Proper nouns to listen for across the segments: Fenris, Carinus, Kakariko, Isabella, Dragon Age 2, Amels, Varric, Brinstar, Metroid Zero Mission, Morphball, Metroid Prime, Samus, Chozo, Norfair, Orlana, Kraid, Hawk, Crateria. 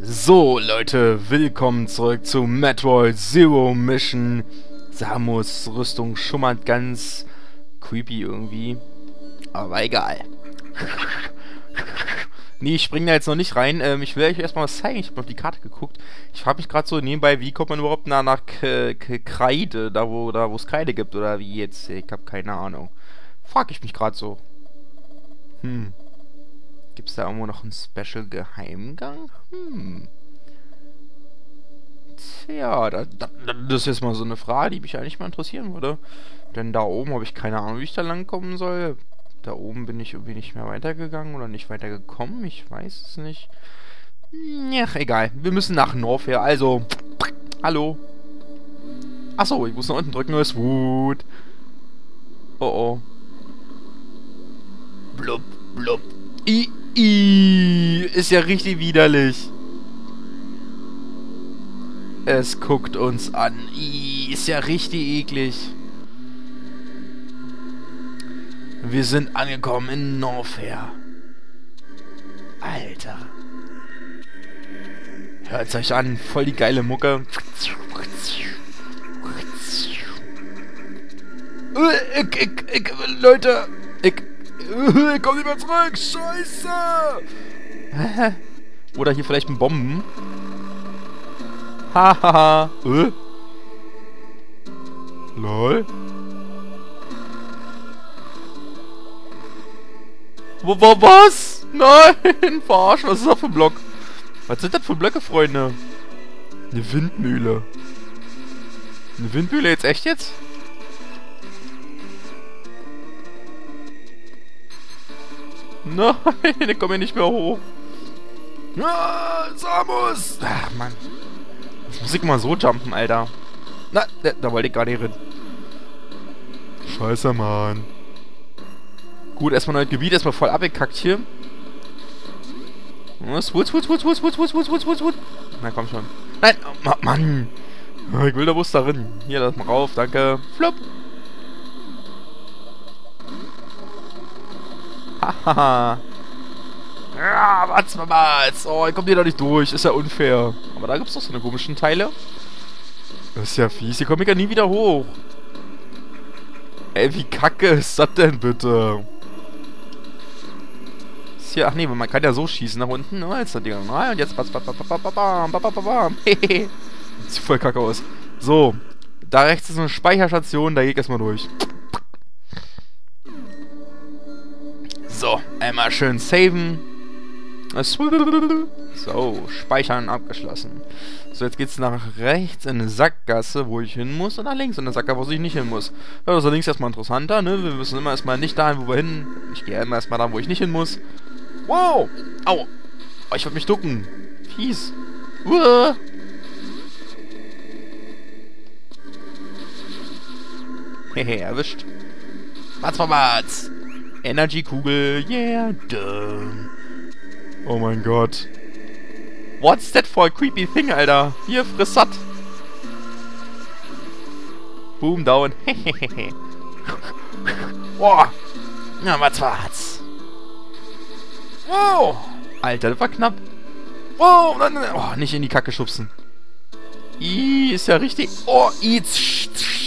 So Leute, willkommen zurück zu Metroid Zero Mission. Samus Rüstung schummert ganz creepy irgendwie, aber egal. Nee, ich springe da jetzt noch nicht rein. Ich will euch erstmal was zeigen. Ich habe auf die Karte geguckt. Ich frage mich gerade so nebenbei, wie kommt man überhaupt nach Kraid, da wo es Kreide gibt oder wie jetzt? Ich habe keine Ahnung. Frage ich mich gerade so. Gibt es da irgendwo noch einen Special-Geheimgang? Tja, das ist jetzt mal so eine Frage, die mich eigentlich mal interessieren würde. Denn da oben habe ich keine Ahnung, wie ich da langkommen soll. Da oben bin ich irgendwie nicht mehr weitergegangen oder nicht weitergekommen. Ich weiß es nicht. Ach, egal. Wir müssen nach Norfair. Also, hallo. Achso, ich muss nach unten drücken, nur ist gut. Oh oh. Blub, blub. Ist ja richtig widerlich. Es guckt uns an. Ist ja richtig eklig. Wir sind angekommen in Norfair. Alter. Hört's euch an. Voll die geile Mucke. Leute. Ich komm nicht mehr zurück! Scheiße! Oder hier vielleicht ein Bomben? Hahaha! Lol? Was? Nein! Verarsch, was ist das für ein Block? Was sind das für Blöcke, Freunde? Eine Windmühle. Eine Windmühle jetzt? Echt jetzt? Nein, ich komme hier nicht mehr hoch. Ah, Samus! Ach, Mann. Jetzt muss ich mal so jumpen, Alter. Na, da wollte ich gar nicht rein. Scheiße, Mann. Gut, erstmal neues Gebiet, erstmal voll abgekackt hier. Was? Na, komm schon. Nein, oh, Mann. Ich will da bloß darin. Hier, lass mal rauf, danke. Flop. Hahaha. Ja, wart's mal. Oh, ich komm hier doch nicht durch. Ist ja unfair. Aber da gibt's doch so eine komischen Teile. Das ist ja fies. Hier komm ich ja nie wieder hoch. Ey, wie kacke ist das denn bitte? Ist hier, ach nee, man kann ja so schießen nach unten. Oh, jetzt hat die. Ah, und jetzt. Sieht voll kacke aus. So. Da rechts ist so eine Speicherstation. Da geht erstmal durch. So, einmal schön saven. So, speichern abgeschlossen. So, jetzt geht's nach rechts in eine Sackgasse, wo ich hin muss, und nach links in eine Sackgasse, wo ich nicht hin muss. Ja, das ist links erstmal interessanter, ne? Wir müssen immer erstmal nicht dahin, wo wir hin. Ich gehe immer erstmal da, wo ich nicht hin muss. Wow! Au! Oh, ich würde mich ducken. Fies. Uah. Hehe, erwischt. Wart's. Energy-Kugel, yeah, dumm. Oh mein Gott. What's that for a creepy thing, Alter? Hier, friss satt. Boom, down. Hehehe. Boah. Na, was war's? Wow. Alter, das war knapp. Wow. Oh, nicht in die Kacke schubsen. Ist ja richtig. Oh,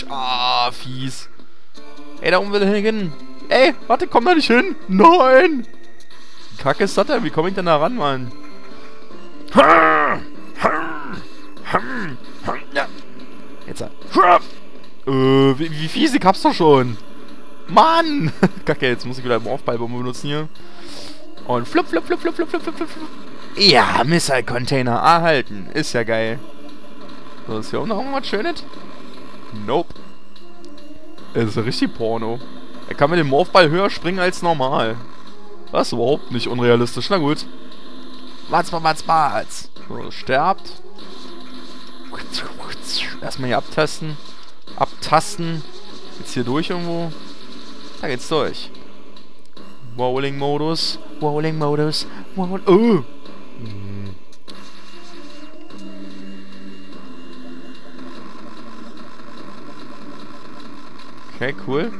ah, fies. Ey, da oben will er hin. Ey, warte, komm da nicht hin! Nein! Kacke ist das denn? Wie komme ich denn da ran, Mann? Jetzt halt. Wie fies, ich hab's doch schon! Mann! Kacke, jetzt muss ich wieder einen Aufballbombe benutzen hier. Und flup, flup, flup, flup, flup, flup, flup, flup. Ja, Missile-Container erhalten. Ist ja geil. So, ist hier auch noch irgendwas Schönes? Nope. Das ist ja richtig Porno. Er kann mit dem Morphball höher springen als normal. Was? Überhaupt nicht unrealistisch. Na gut. Wart's. So, sterbt. Erstmal hier abtasten. Jetzt hier durch irgendwo. Da geht's durch. Rolling-Modus. Oh! Okay, cool.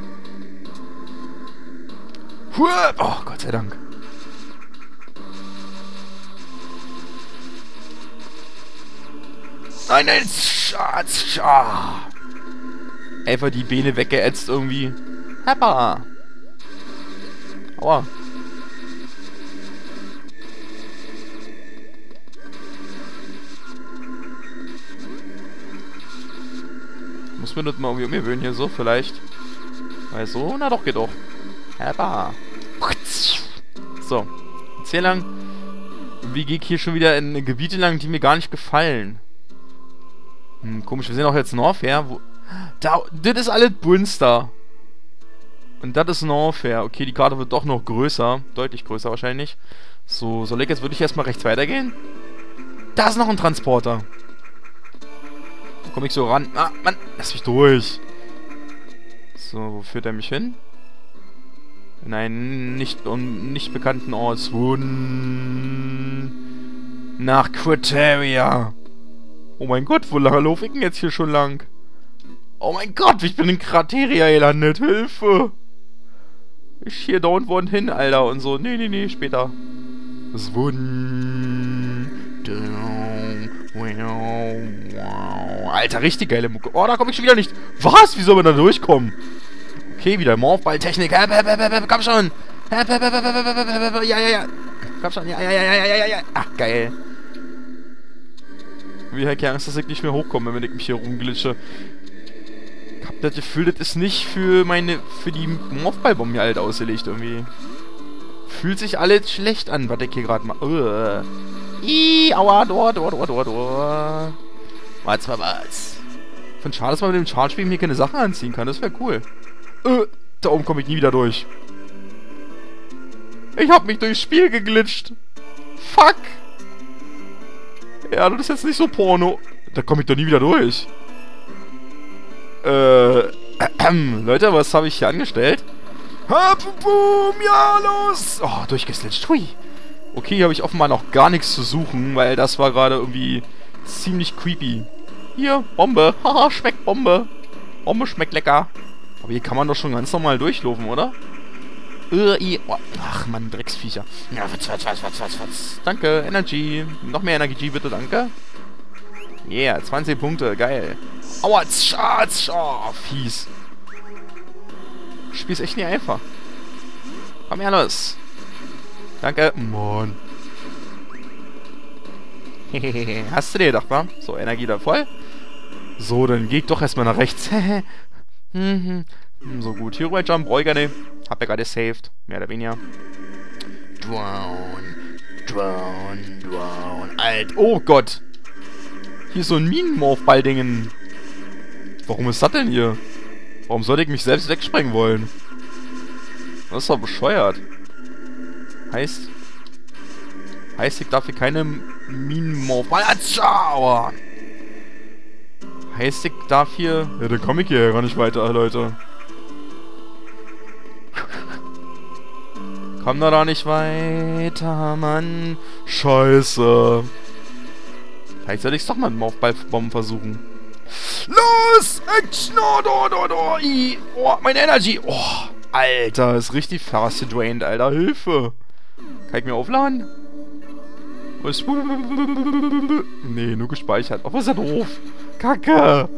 Oh, Gott sei Dank. Nein, nein! Einfach die Beine weggeätzt irgendwie. Heppa! Aua! Muss mir das mal irgendwie umgewöhnen hier so, vielleicht. Weil so, na doch, geht doch. Heppa! So. Jetzt hier lang. Wie gehe ich hier schon wieder in Gebiete lang, die mir gar nicht gefallen? Hm, komisch, wir sehen auch jetzt Norfair. Wo da, das ist alles Brinstar. Und das ist Norfair. Okay, die Karte wird doch noch größer. Deutlich größer wahrscheinlich. So, soll ich jetzt wirklich erstmal rechts weitergehen? Da ist noch ein Transporter. Da komme ich so ran. Ah, Mann, lass mich durch. So, wo führt er mich hin? In einen nicht bekannten Ort. Nach Crateria. Oh mein Gott, wo lange laufe ich denn jetzt hier schon lang? Oh mein Gott, ich bin in Crateria gelandet. Hilfe! Ich hier da und hin, Alter, und so. Nee, nee, nee, später. Alter, richtig geile Mucke. Oh, da komme ich schon wieder nicht. Was? Wie soll man da durchkommen? Okay, wieder Morphball-Technik. Komm schon. Ja, ja, ja. Komm schon. Ja, ja, ja, ja, ja, ja. Ach, geil. Wie Herr Kerns, dass ich nicht mehr hochkomme, wenn ich mich hier rumglitsche. Ich hab das Gefühl, das ist nicht für meine, für die Morphballbomben hier halt ausgelegt irgendwie. Fühlt sich alles schlecht an, was ich hier gerade mache. Aua, doa. Warte mal was. Ich finde schade, dass man mit dem Charge-Beam hier keine Sachen anziehen kann. Das wäre cool. Da oben komme ich nie wieder durch. Ich hab mich durchs Spiel geglitscht. Fuck. Ja, das ist jetzt nicht so Porno. Da komme ich doch nie wieder durch. Leute, was habe ich hier angestellt? Boom, ja, los! Oh, durchgeslitscht. Hui. Okay, hier habe ich offenbar noch gar nichts zu suchen, weil das war gerade irgendwie ziemlich creepy. Hier, Bombe. Haha, schmeckt Bombe. Bombe schmeckt lecker. Aber hier kann man doch schon ganz normal durchlaufen, oder? Ach, Mann, Drecksviecher. Ja, was. Danke, Energy. Noch mehr Energy, bitte, danke. Yeah, 20 Punkte, geil. Aua, fies. Das Spiel ist echt nicht einfach. Komm her, los. Danke. Mann. Hehehe, hast du dir gedacht, wa? So, Energie da voll. So, dann geh ich doch erstmal nach rechts. So gut, hier rüber jump, Bräuger, ne? Hab ja gerade saved, mehr oder weniger. Drown. Alt, oh Gott! Hier ist so ein Minenmorphball-Dingen. Warum ist das denn hier? Warum sollte ich mich selbst wegsprengen wollen? Das ist doch bescheuert. Heißt, ich darf hier keine Minenmorphball... Aua! Heißt, ich darf hier... Ja, dann komme ich hier ja gar nicht weiter, Leute. Komm da doch nicht weiter, Mann. Scheiße. Vielleicht soll ich es doch mal mit dem Aufballbomben versuchen. Los! Action! Oh, meine Energy! Oh, Alter, ist richtig fast gedrained, Alter. Hilfe! Kann ich mir aufladen? Nee, nur gespeichert. Oh, was ist das doof? Kacke!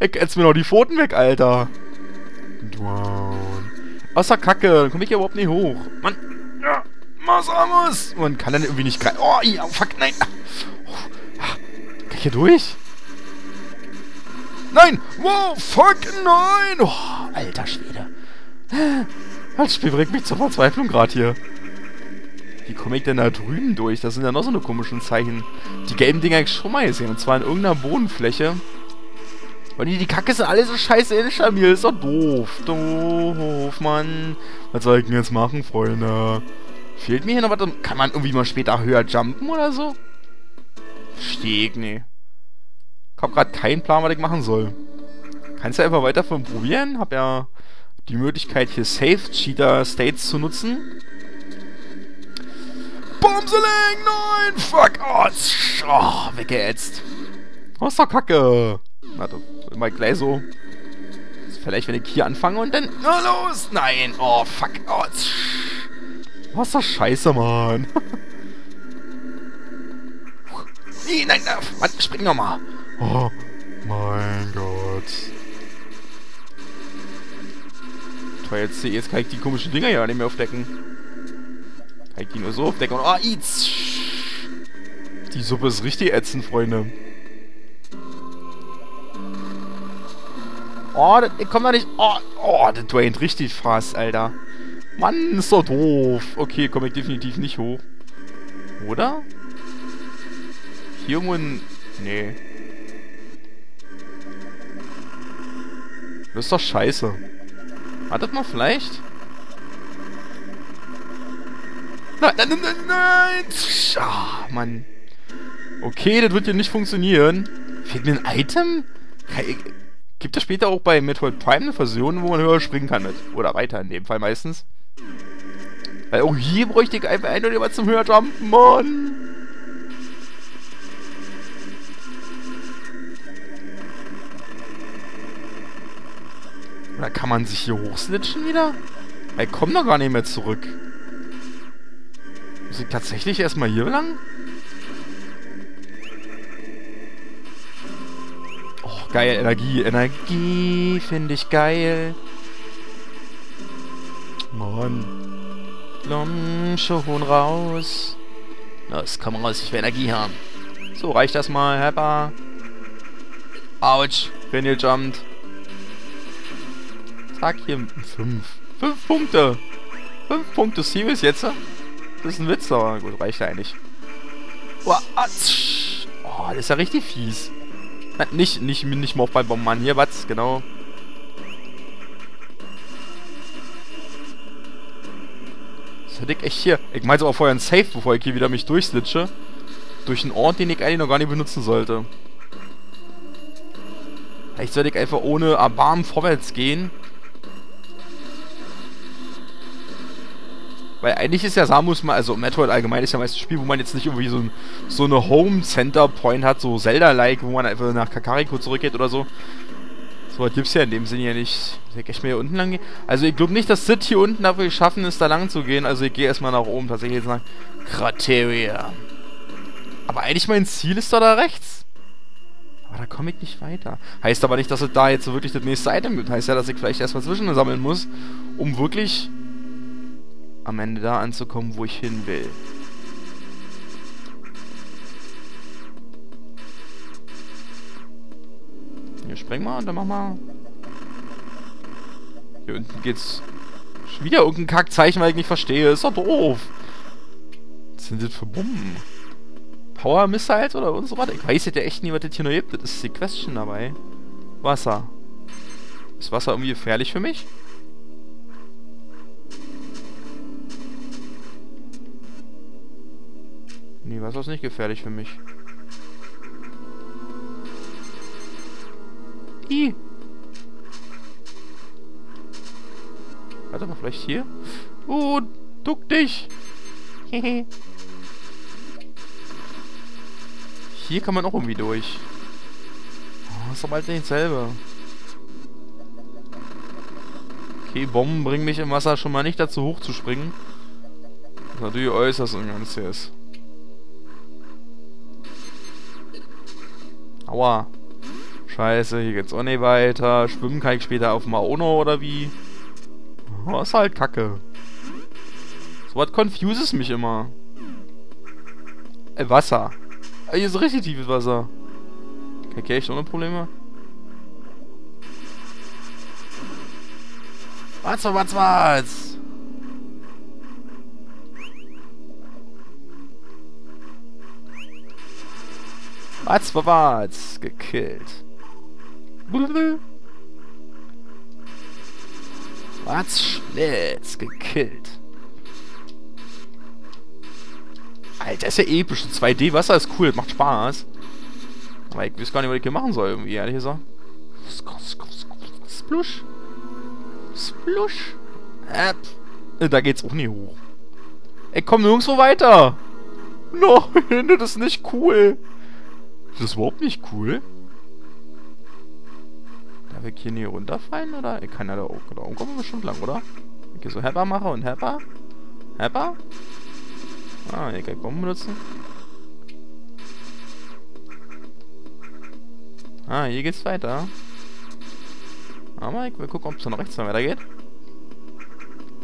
Ich ätz mir noch die Pfoten weg, Alter. Außer Kacke, dann komme ich hier überhaupt nicht hoch. Mann! Ja, Samus! Man kann dann irgendwie nicht greifen. Oh, ja, fuck, nein! Kann ich hier durch? Nein! Wow, fuck, nein! Oh, alter Schwede. Das Spiel bringt mich zur Verzweiflung gerade hier. Wie komme ich denn da drüben durch? Das sind ja noch so eine komischen Zeichen. Die gelben Dinger habe ich schon mal gesehen. Und zwar in irgendeiner Bodenfläche. Und die Kacke sind alle so scheiße instabil. Ist doch doof. Doof, Mann. Was soll ich denn jetzt machen, Freunde? Fehlt mir hier noch was? Kann man irgendwie mal später höher jumpen oder so? Steg, nee. Ich hab gerade keinen Plan, was ich machen soll. Kannst ja einfach weiter von probieren. Hab ja die Möglichkeit, hier Safe-Cheater-States zu nutzen. Bumseling! Nein! Fuck! Oh, weggeätzt. Oh, ist doch Kacke. Warte, immer gleich so. Vielleicht, wenn ich hier anfange und dann... Na los! Nein! Oh, fuck! Oh, was ist das Scheiße, Mann? Nee, nein, nein, Mann, spring doch mal. Oh, mein Gott. Toll, jetzt kann ich die komischen Dinger ja nicht mehr aufdecken. Kann ich die nur so aufdecken und... Oh, eats! Die Suppe ist richtig ätzend, Freunde. Oh, ich komm da nicht... Oh, oh, das draint richtig fast, Alter. Mann, ist doch doof. Okay, komme ich definitiv nicht hoch. Oder? Hier irgendwo ein... Nee. Das ist doch scheiße. Wartet mal, vielleicht? Nein, nein, nein, nein! Ah, Mann. Okay, das wird hier nicht funktionieren. Fehlt mir ein Item? Gibt es später auch bei Metroid Prime eine Version, wo man höher springen kann mit? Oder weiter in dem Fall meistens. Weil auch hier bräuchte ich einfach ein oder jemand zum Höherjumpen, Mann! Oder kann man sich hier hochslitschen wieder? Ich komme doch gar nicht mehr zurück. Muss ich tatsächlich erstmal hier lang? Oh, geil, Energie. Energie finde ich geil. Mann. Blum, schon raus. Los, komm raus, ich will Energie haben. So, reicht das mal, Heppa. Autsch, bin gejumpt. Zack, hier 5. 5 Punkte. 5 Punkte, serious jetzt? Das ist ein Witz, aber gut, reicht ja eigentlich. Oh, das ist ja richtig fies. Na, nicht mal bei Bombenmann hier, was? Genau. So, dick, echt hier. Ich meine aber vorher ein Safe, bevor ich hier wieder mich durchslitsche. Durch einen Ort, den ich eigentlich noch gar nicht benutzen sollte. Vielleicht sollte ich einfach ohne Erbarmen vorwärts gehen. Weil eigentlich ist ja Samus mal, also Metroid allgemein ist ja meistens ein Spiel, wo man jetzt nicht irgendwie so eine Home-Center-Point hat, so Zelda-like, wo man einfach nach Kakariko zurückgeht oder so. So was gibt's ja in dem Sinne ja nicht. Soll ich echt mal hier unten lang gehen? Also ich glaube nicht, dass Sid hier unten dafür geschaffen ist, da lang zu gehen. Also ich gehe erstmal nach oben, tatsächlich jetzt nach Crateria. Aber eigentlich mein Ziel ist doch da rechts. Aber da komme ich nicht weiter. Heißt aber nicht, dass es da jetzt so wirklich das nächste Item gibt. Heißt ja, dass ich vielleicht erstmal Zwischen sammeln muss, um wirklich... am Ende da anzukommen, wo ich hin will. Hier sprengen wir und dann machen wir... Hier unten geht's... Schon wieder irgendein Kackzeichen, weil ich nicht verstehe. Ist doch doof. Was sind das für Bomben? Power Missiles oder und so was? Ich weiß jetzt ja echt nie, was das hier noch gibt. Das ist die Question dabei. Wasser. Ist Wasser irgendwie gefährlich für mich? Nee, Wasser ist nicht gefährlich für mich. Ih! Warte mal, vielleicht hier? Oh, duck dich! Hehe. Hier kann man auch irgendwie durch. Oh, ist doch bald nicht dasselbe. Okay, Bomben bringen mich im Wasser schon mal nicht dazu, hochzuspringen. Was natürlich äußerst ungünstig ist. Aua. Scheiße, hier geht's auch nicht weiter. Schwimmen kann ich später auf Maono oder wie? Oh, ist halt kacke. So was confuses mich immer. Wasser. Hier ist richtig tiefes Wasser. Kann ich echt ohne Probleme? Was? Was? Gekillt. Was? Gekillt. Alter, ist ja episch. 2D-Wasser ist cool, das macht Spaß. Aber ich weiß gar nicht, was ich hier machen soll, irgendwie, ehrlich gesagt. Splush. Splush. Da geht's auch nie hoch. Ey, komm nirgendwo weiter. Nein, das ist nicht cool. Das ist überhaupt nicht cool. Darf ich hier nie runterfallen, oder? Ich kann ja da oben kommen, bestimmt lang, oder? Ich gehe so Hepper mache und Hepper. Hepper? Ah, hier kann ich Bomben benutzen. Ah, hier geht's weiter. Aber ich will gucken, ob es noch rechts weitergeht.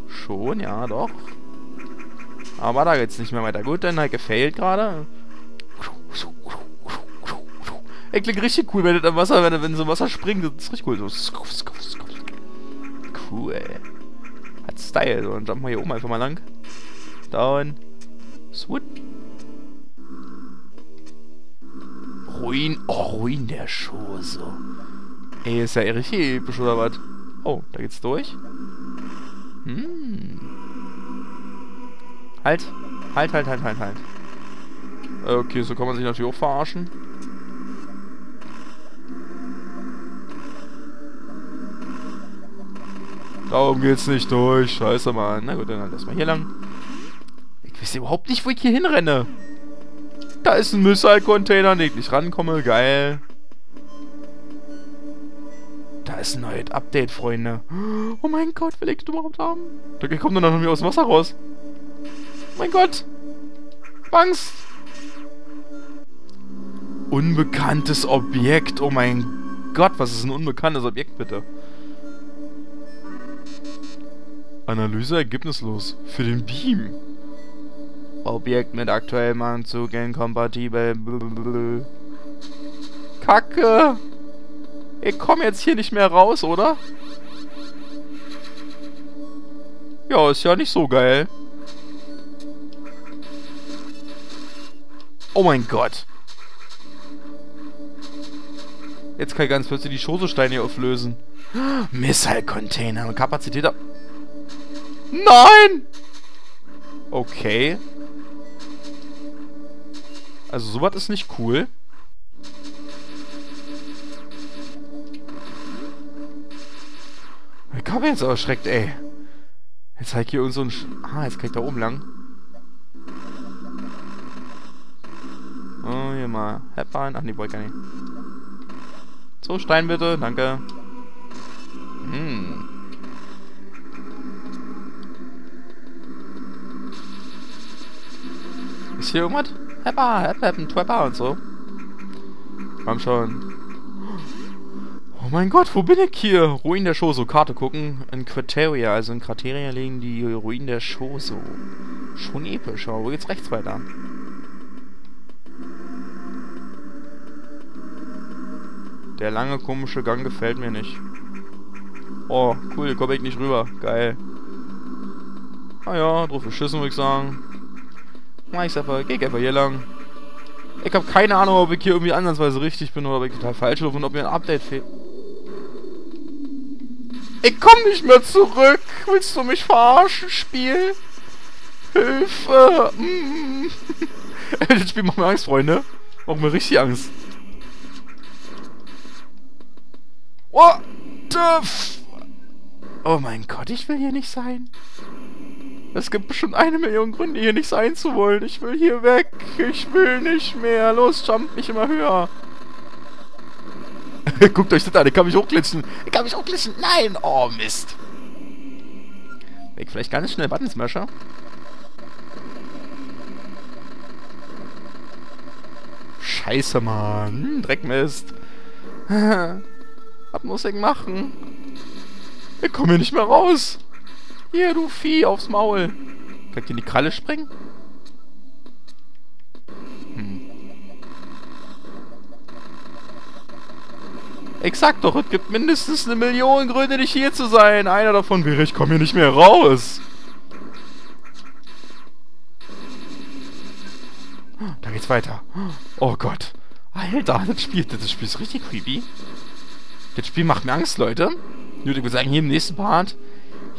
Schon, ja, doch. Aber da geht's nicht mehr weiter. Gut, dann halt gefailt gerade. Ich klingt richtig cool, wenn das am Wasser, wenn so Wasser springt, das ist richtig cool. So. Cool, ey. Hat Style. So, dann jumpen wir hier oben einfach mal lang. Down. Swoot. Ruin. Oh, Ruin der Chozo. Ey, ist ja richtig episch, oder was? Oh, da geht's durch. Hm. Halt. Halt. Okay, so kann man sich natürlich auch verarschen. Darum geht's nicht durch. Scheiße, Mann. Na gut, dann halt erstmal hier lang. Ich weiß überhaupt nicht, wo ich hier hinrenne. Da ist ein Missile-Container, an den ich nicht rankomme. Geil. Da ist ein neues Update, Freunde. Oh mein Gott, will ich das überhaupt haben? Da kommt dann noch irgendwie aus dem Wasser raus. Oh mein Gott. Angst. Unbekanntes Objekt. Oh mein Gott, was ist ein unbekanntes Objekt, bitte? Analyse ergebnislos. Für den Beam. Objekt mit aktuellem Anzug inkompatibel. Blablabla. Kacke! Ich komme jetzt hier nicht mehr raus, oder? Ja, ist ja nicht so geil. Oh mein Gott! Jetzt kann ich ganz plötzlich die Chozo-Steine hier auflösen. Missile-Container und Kapazität. Nein! Okay. Also sowas ist nicht cool. Ich habe jetzt aber erschreckt, ey. Jetzt halt hier irgend so ein... Ah, jetzt kann ich da oben lang. Oh, hier mal. Heppern. Ach, nee, wollte ich gar nicht. So, Stein bitte. Danke. Hm. Ist hier irgendwas? Happen, Trapper und so. Komm schon. Oh mein Gott, wo bin ich hier? Ruin der Chozo. Karte gucken. In Crateria, also in Crateria liegen die Ruinen der Chozo. Schon episch. Aber wo geht's rechts weiter? Der lange komische Gang gefällt mir nicht. Oh, cool. Komme ich nicht rüber. Geil. Ah ja, drauf geschissen, würde ich sagen. Mach ich's einfach, geh einfach hier lang. Ich hab keine Ahnung, ob ich hier irgendwie ansatzweise richtig bin oder ob ich total falsch laufe und ob mir ein Update fehlt. Ich komm nicht mehr zurück! Willst du mich verarschen, Spiel? Hilfe! Das Spiel macht mir Angst, Freunde. Macht mir richtig Angst. What the f... Oh mein Gott, ich will hier nicht sein. Es gibt bestimmt 1 Million Gründe, hier nicht sein zu wollen. Ich will hier weg. Ich will nicht mehr. Los, jump mich immer höher. Guckt euch das an. Ich kann mich hochglitschen. Ich kann mich hochglitschen. Nein. Oh, Mist. Weg, vielleicht gar nicht schnell Buttonsmasher. Scheiße, Mann. Dreckmist. Was muss ich machen? Ich komme hier nicht mehr raus. Hier, du Vieh, aufs Maul. Kann ich dir in die Kralle springen? Hm. Ich sag doch, es gibt mindestens 1 Million Gründe, nicht hier zu sein. Einer davon wäre, ich komme hier nicht mehr raus. Da geht's weiter. Oh Gott. Alter, das Spiel ist richtig creepy. Das Spiel macht mir Angst, Leute. Ich würde sagen, hier im nächsten Part...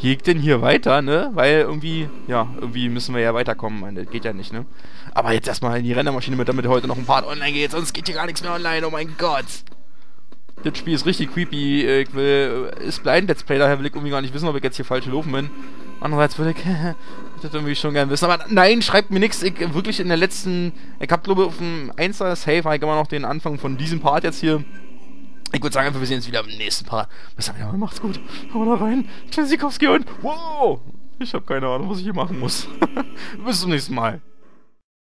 Gehe ich denn hier weiter, ne? Weil irgendwie, ja, irgendwie müssen wir ja weiterkommen, man. Das geht ja nicht, ne? Aber jetzt erstmal in die Rendermaschine mit, damit heute noch ein Part online geht. Sonst geht hier gar nichts mehr online, oh mein Gott. Das Spiel ist richtig creepy. Ich will, ist blind Let's Play, daher will ich irgendwie gar nicht wissen, ob ich jetzt hier falsch gelaufen bin. Andererseits würde ich das irgendwie schon gerne wissen. Aber nein, schreibt mir nichts. Ich wirklich in der letzten, ich hab glaube auf dem 1er Save, habe ich immer noch den Anfang von diesem Part jetzt hier. Ich würde sagen, wir sehen uns wieder im nächsten Part. Bis dann, ja, macht's gut. Hau da rein. Tschüssikowski und... Wow! Ich habe keine Ahnung, was ich hier machen muss. Bis zum nächsten Mal.